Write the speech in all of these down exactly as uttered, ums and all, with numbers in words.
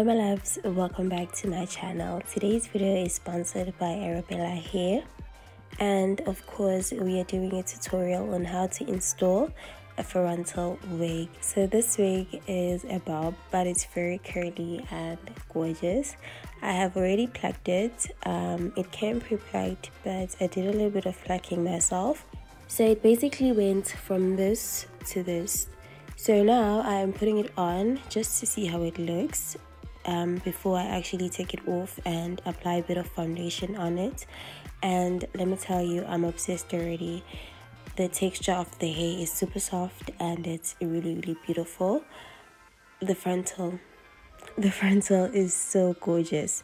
Hello my loves, welcome back to my channel. Today's video is sponsored by Arabella Hair, and of course we are doing a tutorial on how to install a frontal wig. So this wig is a bob, but it's very curly and gorgeous. I have already plucked it. Um, it came pre-plucked, but I did a little bit of plucking myself. So it basically went from this to this. So now I am putting it on just to see how it looks. Um, before I actually take it off and apply a bit of foundation on it. And let me tell you, I'm obsessed already. The texture of the hair is super soft and it's really really beautiful. The frontal the frontal is so gorgeous.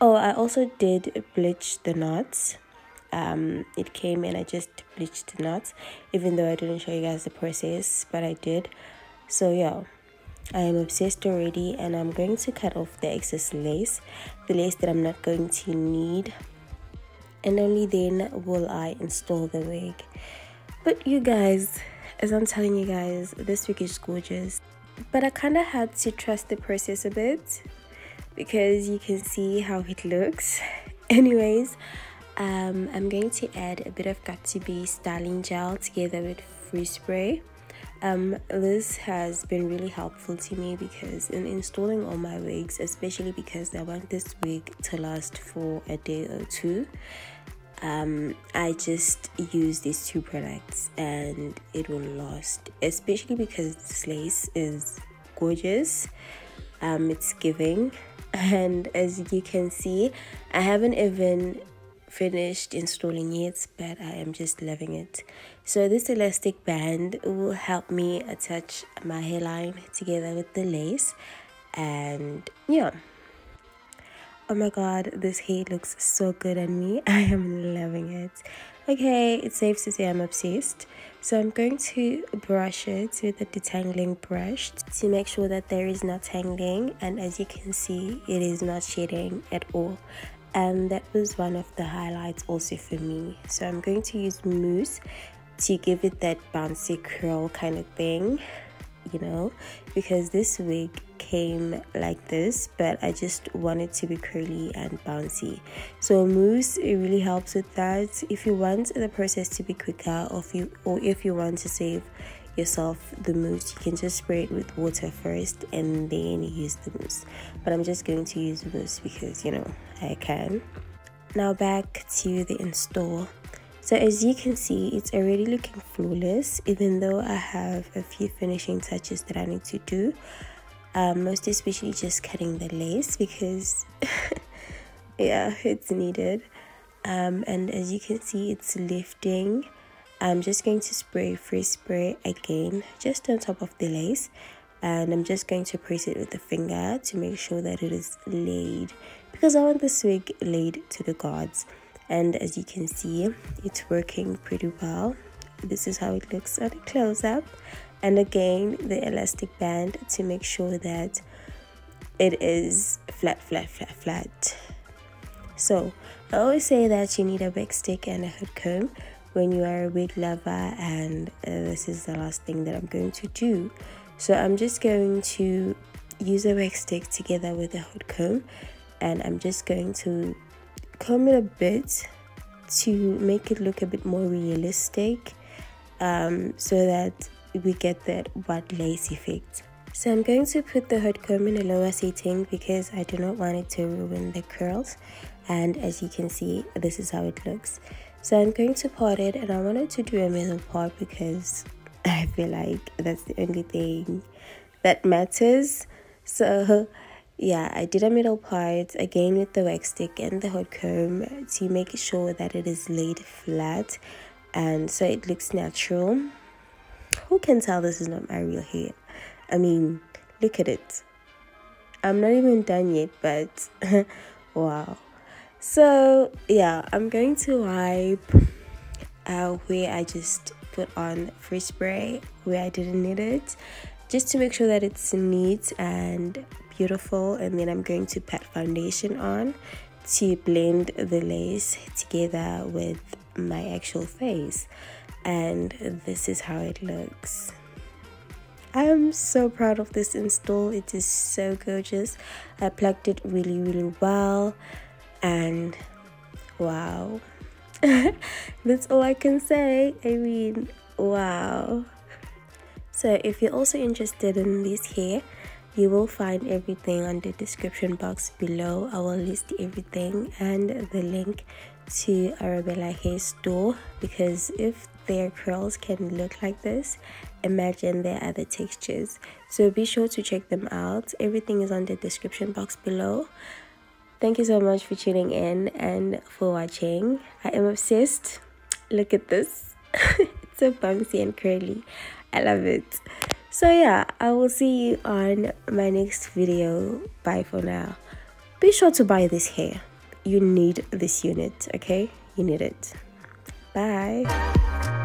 Oh, I also did bleach the knots. Um, it came and I just bleached the knots, even though I didn't show you guys the process, but I did. So yeah, I am obsessed already, and I'm going to cut off the excess lace, the lace that I'm not going to need, and only then will I install the wig. But you guys, as I'm telling you guys, this wig is gorgeous, but I kind of had to trust the process a bit because you can see how it looks. Anyways, um, I'm going to add a bit of Got to B styling gel together with free spray. Um, this has been really helpful to me because in installing all my wigs, especially because I want this wig to last for a day or two, um, I just use these two products and it will last, especially because this lace is gorgeous. Um, it's giving, and as you can see, I haven't even finished installing it, but I am just loving it. So this elastic band will help me attach my hairline together with the lace, and yeah, oh my god, this hair looks so good on me. I am loving it. Okay, it's safe to say I'm obsessed. So I'm going to brush it with a detangling brush to make sure that there is no tangling, and as you can see, it is not shedding at all. And that was one of the highlights also for me. So I'm going to use mousse to give it that bouncy curl kind of thing, you know, because this wig came like this, but I just want it to be curly and bouncy. So mousse, it really helps with that. If you want the process to be quicker, or if you, or if you want to save yourself the mousse, you can just spray it with water first and then use the mousse, but I'm just going to use mousse because, you know, I can. Now back to the install. So as you can see, it's already looking flawless, even though I have a few finishing touches that I need to do, um, most especially just cutting the lace because yeah, it's needed. Um, and as you can see, it's lifting. I'm just going to spray free spray again just on top of the lace, and I'm just going to press it with a finger to make sure that it is laid, because I want this wig laid to the gods. And as you can see, it's working pretty well. This is how it looks at a close-up, and again the elastic band to make sure that it is flat flat flat flat. So I always say that you need a wig stick and a hood comb when you are a wig lover, and uh, this is the last thing that I'm going to do. So I'm just going to use a wig stick together with a hood comb, and I'm just going to comb it a bit to make it look a bit more realistic, um, so that we get that wet lace effect. So I'm going to put the hood comb in a lower setting because I do not want it to ruin the curls, and as you can see, this is how it looks. So I'm going to part it, and I wanted to do a middle part because I feel like that's the only thing that matters. So yeah, I did a middle part again with the wax stick and the hood comb to make sure that it is laid flat, and so it looks natural. Who can tell this is not my real hair? I mean, look at it. I'm not even done yet, but wow. So yeah, I'm going to wipe uh, where I just put on free spray, where I didn't need it, just to make sure that it's neat and beautiful, and then I'm going to pat foundation on to blend the lace together with my actual face, and this is how it looks. I am so proud of this install. It is so gorgeous. I plucked it really really well, and wow. That's all I can say. I mean, wow. So if you're also interested in this hair, you will find everything on the description box below. I will list everything and the link to Arabella Hair store, because if their curls can look like this, imagine their other textures. So be sure to check them out. Everything is on the description box below. Thank you so much for tuning in and for watching. I am obsessed. Look at this. It's so bouncy and curly. I love it. So yeah, I will see you on my next video. Bye for now. Be sure to buy this hair. You need this unit, okay? You need it. Bye.